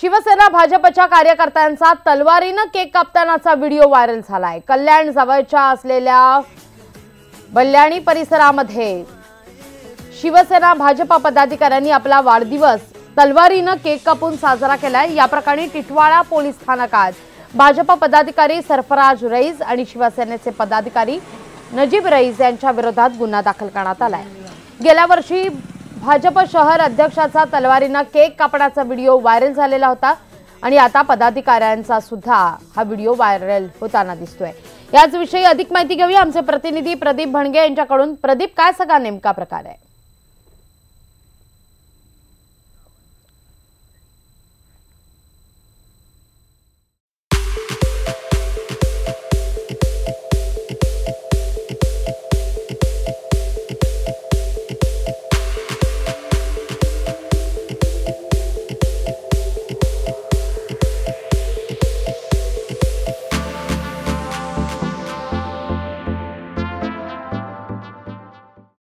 शिवसेना भाजपच्या कार्यकर्त्यांचा तलवारीनं केक कापतानाचा व्हिडिओ व्हायरल झालाय। कल्याण जवळच्या असलेल्या बल्याणी परिसरामध्ये शिवसेना भाजपा पदाधिकाऱ्यांनी आपला वाढदिवस तलवारीनं केक कापून साजरा केलाय। या प्रकरणी टिटवाळा पोलीस स्थानकात भाजपा पदाधिकारी सरफराज रईस आणि शिवसेनेचे पदाधिकारी नजीब रईस यांच्या विरोधात गुन्हा दाखल करण्यात आलाय। गेल्या वर्षी भाजप शहर अध्यक्षाचा तलवारीने केक कापण्याचा व्हिडिओ व्हायरल झालेला होता आणि आता पदाधिकाऱ्यांचा सुद्धा हा व्हिडिओ व्हायरल होताना दिसतोय। याच विषयी अधिक माहिती घेऊया आमचे प्रतिनिधी प्रदीप भंडगे यांच्याकडून। प्रदीप, काय सगळा नेमका प्रकार आहे?